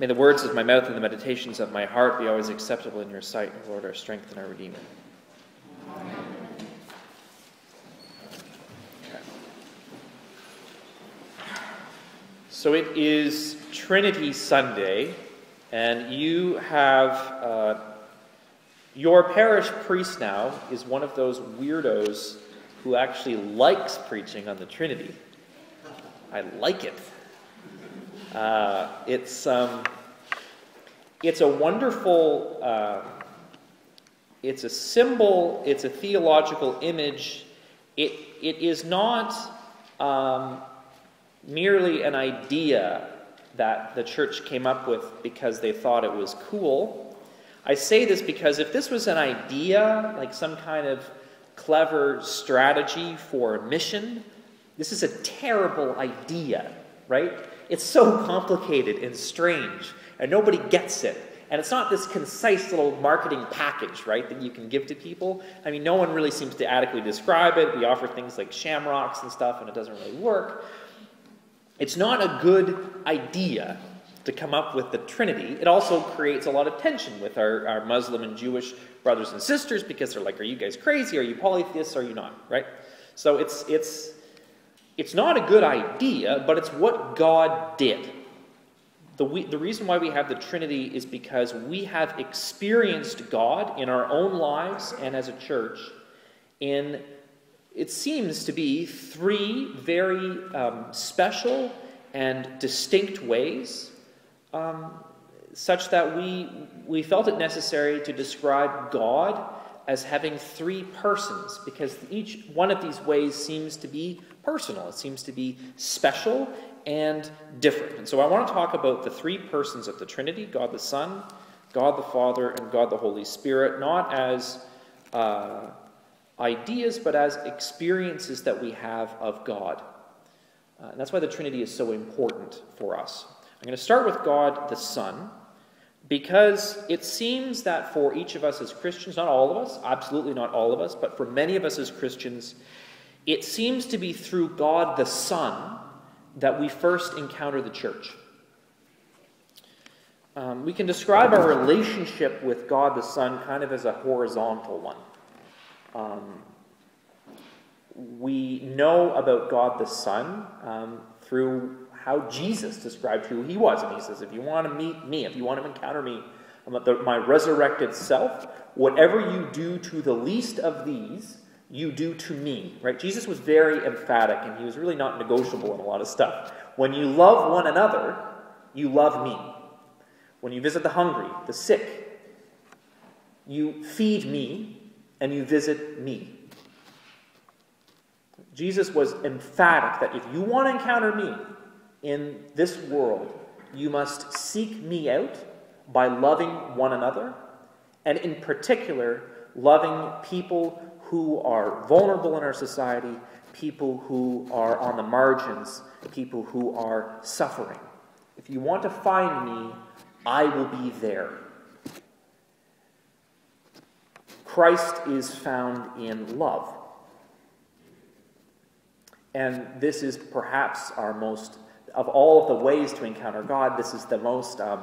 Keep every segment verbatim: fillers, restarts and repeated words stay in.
May the words of my mouth and the meditations of my heart be always acceptable in your sight, O Lord, our strength and our Redeemer. Amen. Okay. So it is Trinity Sunday, and you have, uh, your parish priest now is one of those weirdos who actually likes preaching on the Trinity. I like it. Uh, it's um, it's a wonderful, uh, it's a symbol, it's a theological image. It it is not um, merely an idea that the church came up with because they thought it was cool. I say this because if this was an idea, like some kind of clever strategy for a mission, this is a terrible idea, right? It's so complicated and strange, and nobody gets it. And it's not this concise little marketing package, right, that you can give to people. I mean, no one really seems to adequately describe it. We offer things like shamrocks and stuff, and it doesn't really work. It's not a good idea to come up with the Trinity. It also creates a lot of tension with our, our Muslim and Jewish brothers and sisters, because they're like, are you guys crazy? Are you polytheists? Are you not, right? So it's it's... It's not a good idea, but it's what God did. The, we, the reason why we have the Trinity is because we have experienced God in our own lives and as a church in, it seems to be, three very um, special and distinct ways, um, such that we, we felt it necessary to describe God as having three persons, because each one of these ways seems to be personal. It seems to be special and different. And so I want to talk about the three persons of the Trinity, God the Son, God the Father, and God the Holy Spirit, not as uh, ideas, but as experiences that we have of God. Uh, and that's why the Trinity is so important for us. I'm going to start with God the Son, because it seems that for each of us as Christians, not all of us, absolutely not all of us, but for many of us as Christians, it seems to be through God the Son that we first encounter the church. Um, we can describe our relationship with God the Son kind of as a horizontal one. Um, we know about God the Son um, through how Jesus described who he was. And he says, if you want to meet me, if you want to encounter me, my resurrected self, whatever you do to the least of these, you do to me, right? Jesus was very emphatic, and he was really not negotiable in a lot of stuff. When you love one another, you love me. When you visit the hungry, the sick, you feed me, and you visit me. Jesus was emphatic that if you want to encounter me in this world, you must seek me out by loving one another, and in particular, loving people who are vulnerable in our society, people who are on the margins, people who are suffering. If you want to find me, I will be there. Christ is found in love. And this is perhaps our most, of all of the ways to encounter God, this is the most, um,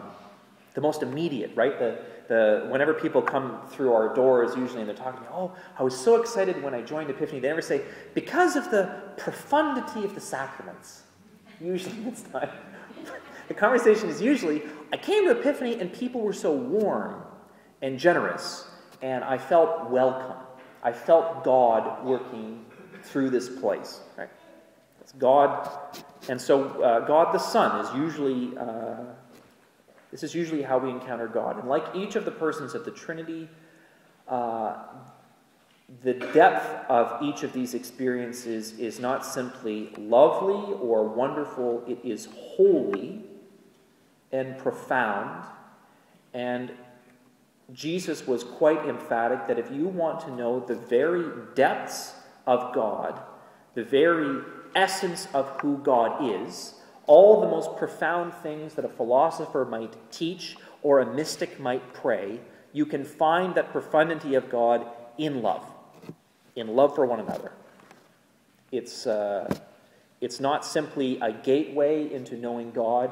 the most immediate, right? The, The, whenever people come through our doors, usually, and they're talking, oh, I was so excited when I joined Epiphany, they never say, because of the profundity of the sacraments. Usually it's not. The conversation is usually, I came to Epiphany and people were so warm and generous, and I felt welcome. I felt God working through this place. Right? It's God. And so uh, God the Son is usually... Uh, This is usually how we encounter God. And like each of the persons of the Trinity, uh, the depth of each of these experiences is not simply lovely or wonderful. It is holy and profound. And Jesus was quite emphatic that if you want to know the very depths of God, the very essence of who God is, all the most profound things that a philosopher might teach or a mystic might pray, you can find that profundity of God in love, in love for one another. It's, uh, it's not simply a gateway into knowing God.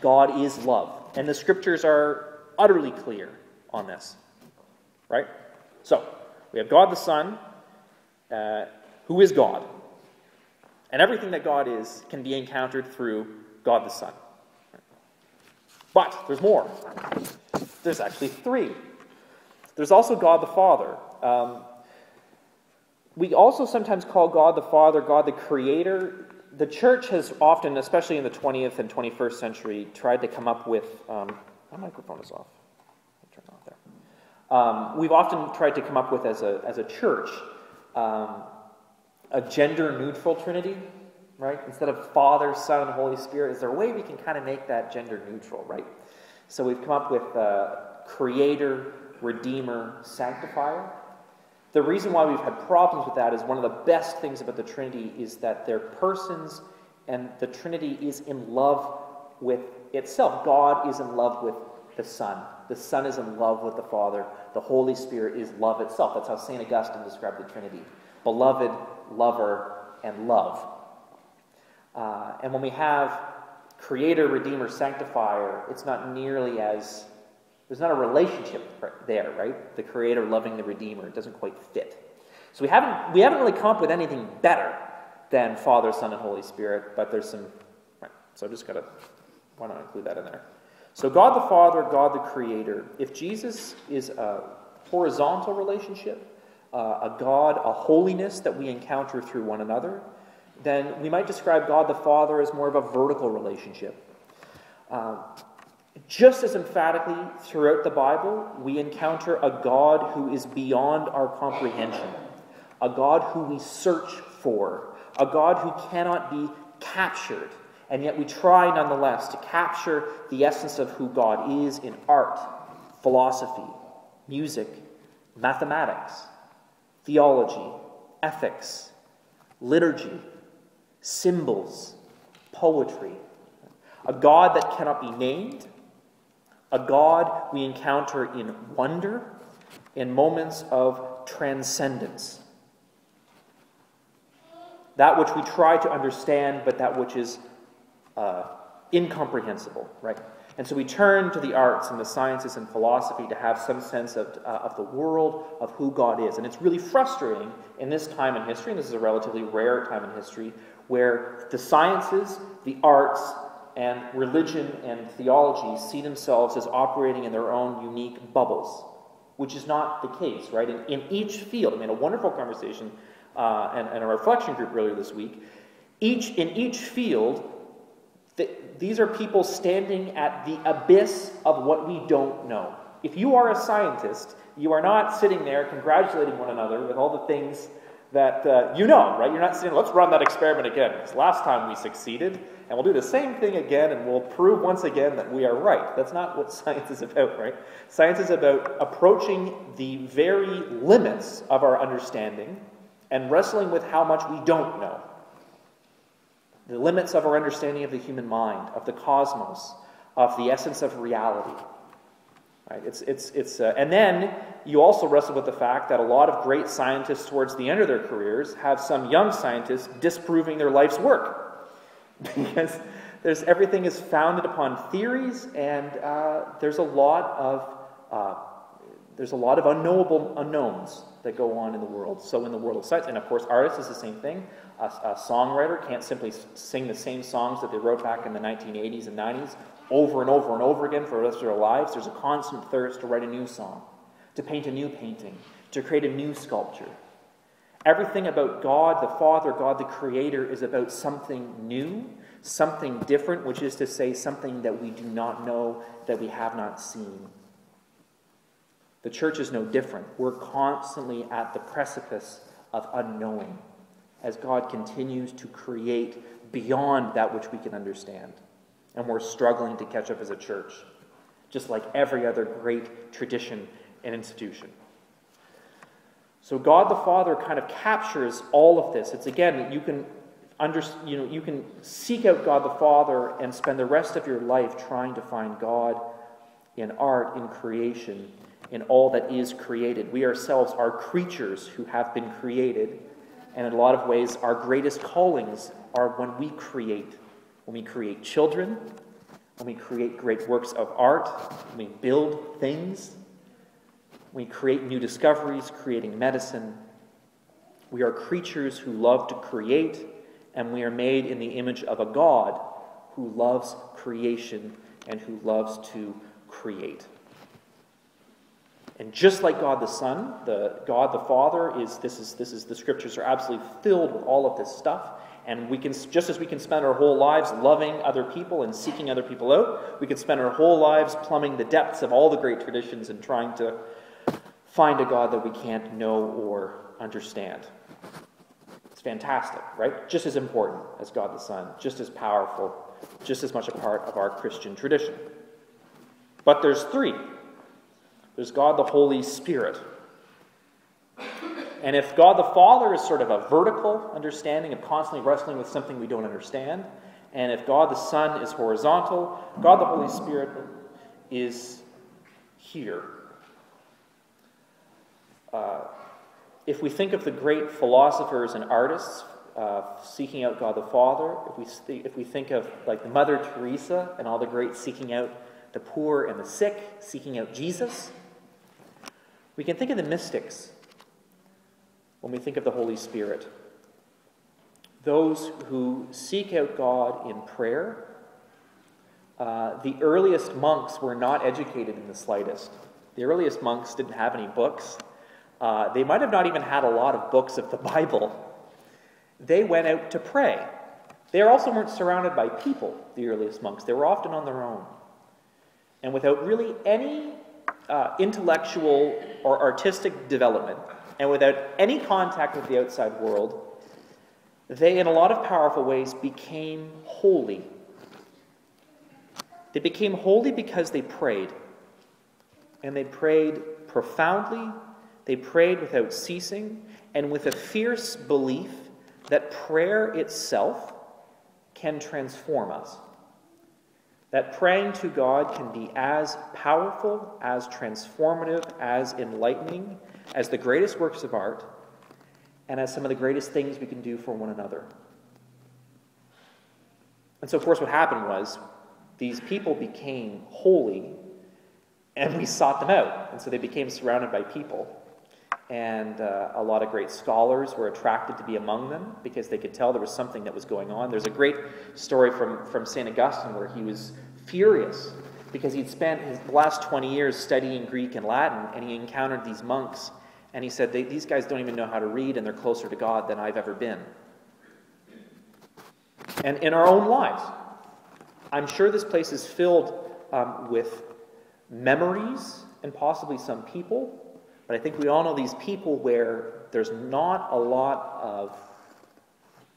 God is love. And the scriptures are utterly clear on this, right? So, we have God the Son, uh, who is God. And everything that God is can be encountered through God the Son. But there's more. There's actually three. There's also God the Father. Um, we also sometimes call God the Father, God the Creator. The church has often, especially in the twentieth and twenty-first century, tried to come up with... Um, my microphone is off. I'll turn it off there. Um, we've often tried to come up with, as a, as a church, um, a gender-neutral Trinity, right? Instead of Father, Son, and Holy Spirit, is there a way we can kind of make that gender-neutral, right? So we've come up with uh, Creator, Redeemer, Sanctifier. The reason why we've had problems with that is one of the best things about the Trinity is that they're persons, and the Trinity is in love with itself. God is in love with the Son. The Son is in love with the Father. The Holy Spirit is love itself. That's how Saint Augustine described the Trinity. Beloved, lover, and love. Uh, and when we have Creator, Redeemer, Sanctifier, it's not nearly as... There's not a relationship there, right? The Creator loving the Redeemer. It doesn't quite fit. So we haven't we haven't really come up with anything better than Father, Son, and Holy Spirit, but there's some... Right, so I've just got to... Why not include that in there? So God the Father, God the Creator. If Jesus is a horizontal relationship, uh, a God, a holiness that we encounter through one another, then we might describe God the Father as more of a vertical relationship. Um... Just as emphatically throughout the Bible, we encounter a God who is beyond our comprehension, a God who we search for, a God who cannot be captured, and yet we try nonetheless to capture the essence of who God is in art, philosophy, music, mathematics, theology, ethics, liturgy, symbols, poetry, a God that cannot be named, a God we encounter in wonder, in moments of transcendence. That which we try to understand, but that which is uh, incomprehensible, right? And so we turn to the arts and the sciences and philosophy to have some sense of, uh, of the world, of who God is. And it's really frustrating in this time in history, and this is a relatively rare time in history, where the sciences, the arts, and religion and theology see themselves as operating in their own unique bubbles, which is not the case, right? In, in each field, I mean, a wonderful conversation uh, and, and a reflection group earlier this week, each in each field, th- these are people standing at the abyss of what we don't know. If you are a scientist, you are not sitting there congratulating one another with all the things that uh, you know, right? You're not saying, let's run that experiment again, because last time we succeeded, and we'll do the same thing again, and we'll prove once again that we are right. That's not what science is about, right? Science is about approaching the very limits of our understanding and wrestling with how much we don't know. The limits of our understanding of the human mind, of the cosmos, of the essence of reality. Right? It's it's it's, uh, and then you also wrestle with the fact that a lot of great scientists towards the end of their careers have some young scientists disproving their life's work, because there's everything is founded upon theories, and uh, there's a lot of uh, there's a lot of unknowable unknowns that go on in the world. So in the world of science, and of course, artists is the same thing. A, a songwriter can't simply sing the same songs that they wrote back in the nineteen eighties and nineties. Over and over and over again for the rest of their lives. There's a constant thirst to write a new song, to paint a new painting, to create a new sculpture. Everything about God the Father, God the Creator, is about something new, something different, which is to say something that we do not know, that we have not seen. The church is no different. We're constantly at the precipice of unknowing as God continues to create beyond that which we can understand. And we're struggling to catch up as a church, just like every other great tradition and institution. So God the Father kind of captures all of this. It's again, you can under, you know, you can seek out God the Father and spend the rest of your life trying to find God in art, in creation, in all that is created. We ourselves are creatures who have been created, and in a lot of ways, our greatest callings are when we create. When we create children, When we create great works of art, when we build things, when we create new discoveries, creating medicine, we are creatures who love to create, and we are made in the image of a God who loves creation and who loves to create. And just like God the Son, the God the Father is this is this is the scriptures are absolutely filled with all of this stuff. And we can, just as we can spend our whole lives loving other people and seeking other people out, we can spend our whole lives plumbing the depths of all the great traditions and trying to find a God that we can't know or understand. It's fantastic, right? Just as important as God the Son, just as powerful, just as much a part of our Christian tradition. But there's three. There's God the Holy Spirit. And if God the Father is sort of a vertical understanding of constantly wrestling with something we don't understand, and if God the Son is horizontal, God the Holy Spirit is here. Uh, if we think of the great philosophers and artists uh, seeking out God the Father, if we, if we think of like Mother Teresa and all the greats seeking out the poor and the sick, seeking out Jesus, we can think of the mystics when we think of the Holy Spirit. Those who seek out God in prayer. Uh, the earliest monks were not educated in the slightest. The earliest monks didn't have any books. Uh, they might have not even had a lot of books of the Bible. They went out to pray. They also weren't surrounded by people, the earliest monks. They were often on their own. And without really any uh, intellectual or artistic development, and without any contact with the outside world, they, in a lot of powerful ways, became holy. They became holy because they prayed. And they prayed profoundly, they prayed without ceasing, and with a fierce belief that prayer itself can transform us. That praying to God can be as powerful, as transformative, as enlightening as the greatest works of art and as some of the greatest things we can do for one another. And so, of course, what happened was these people became holy and we sought them out. And so they became surrounded by people. And uh, a lot of great scholars were attracted to be among them because they could tell there was something that was going on. There's a great story from, from Saint Augustine where he was furious because he'd spent his last twenty years studying Greek and Latin, and he encountered these monks, and he said, these guys don't even know how to read, and they're closer to God than I've ever been. And in our own lives, I'm sure this place is filled um, with memories and possibly some people. But I think we all know these people where there's not a lot of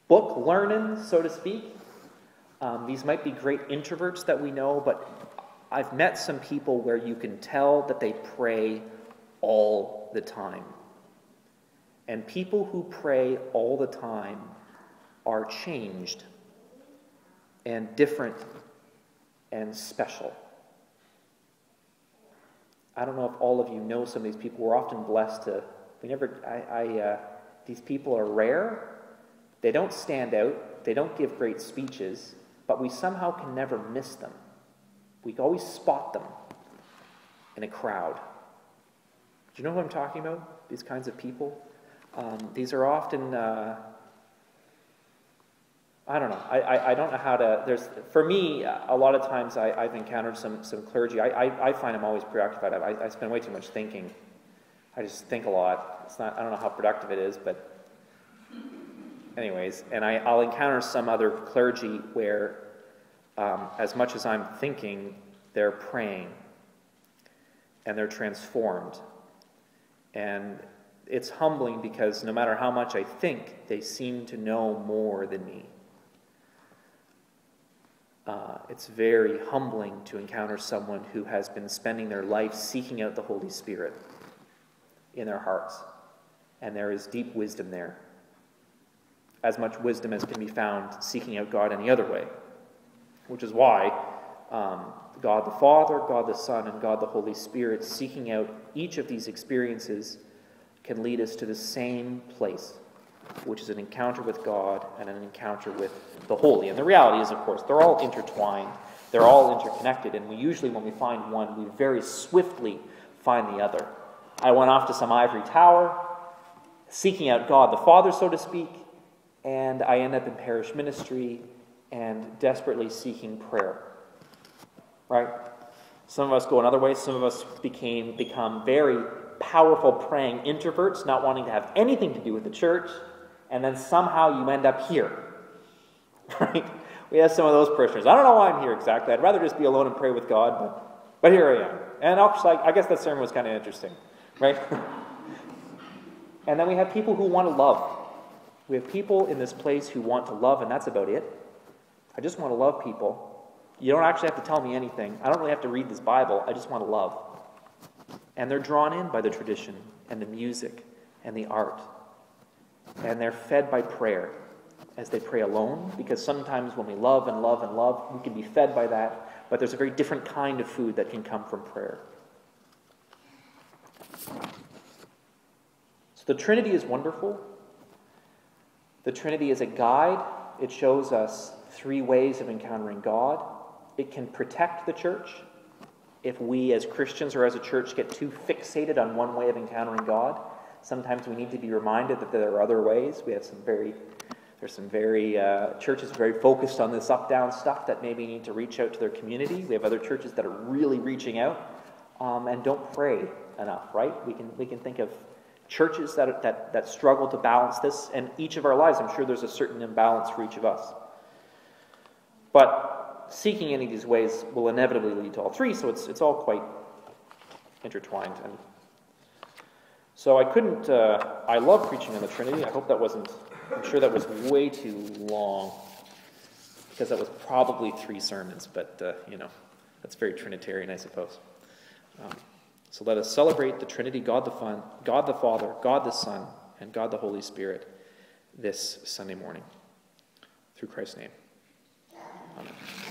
book learning, so to speak. Um, these might be great introverts that we know, but I've met some people where you can tell that they pray all the time. And people who pray all the time are changed and different and special. I don't know if all of you know some of these people. We're often blessed to, we never, I, I uh, these people are rare. They don't stand out. They don't give great speeches, but we somehow can never miss them. We always spot them in a crowd. Do you know who I'm talking about? These kinds of people? Um, these are often, uh, I don't know. I, I, I don't know how to, there's, for me, a lot of times I, I've encountered some, some clergy. I, I, I find I'm always preoccupied. I, I spend way too much thinking. I just think a lot. It's not, I don't know how productive it is, but anyways. And I, I'll encounter some other clergy where um, as much as I'm thinking, they're praying and they're transformed. And it's humbling because no matter how much I think, they seem to know more than me. Uh, it's very humbling to encounter someone who has been spending their life seeking out the Holy Spirit in their hearts. And there is deep wisdom there. As much wisdom as can be found seeking out God any other way. Which is why um, God the Father, God the Son, and God the Holy Spirit seeking out each of these experiences can lead us to the same place, which is an encounter with God and an encounter with the holy. And the reality is, of course, they're all intertwined. They're all interconnected, and we usually, when we find one, we very swiftly find the other. I went off to some ivory tower, seeking out God the Father, so to speak, and I end up in parish ministry and desperately seeking prayer. Right? Some of us go another way. Some of us became become very powerful praying introverts, not wanting to have anything to do with the church, and then somehow you end up here. Right? We have some of those parishioners. I don't know why I'm here exactly. I'd rather just be alone and pray with God, but, but here I am. And like, I guess that sermon was kind of interesting, right? And then we have people who want to love. We have people in this place who want to love, and that's about it. I just want to love people. You don't actually have to tell me anything. I don't really have to read this Bible. I just want to love. And they're drawn in by the tradition and the music and the art. And they're fed by prayer as they pray alone, because sometimes when we love and love and love, we can be fed by that, but there's a very different kind of food that can come from prayer. So the Trinity is wonderful. The Trinity is a guide. It shows us three ways of encountering God. It can protect the church. If we as Christians or as a church get too fixated on one way of encountering God, sometimes we need to be reminded that there are other ways. We have some very, there's some very, uh, churches very focused on this up-down stuff that maybe need to reach out to their community. We have other churches that are really reaching out um, and don't pray enough, right? We can, we can think of churches that, that, that struggle to balance this, and each of our lives, I'm sure there's a certain imbalance for each of us. But seeking any of these ways will inevitably lead to all three, so it's, it's all quite intertwined. And so I couldn't, uh, I love preaching on the Trinity. I hope that wasn't, I'm sure that was way too long, because that was probably three sermons, but, uh, you know, that's very Trinitarian, I suppose. Um, So let us celebrate the Trinity, God the, Fun, God the Father, God the Son, and God the Holy Spirit this Sunday morning. Through Christ's name. Amen.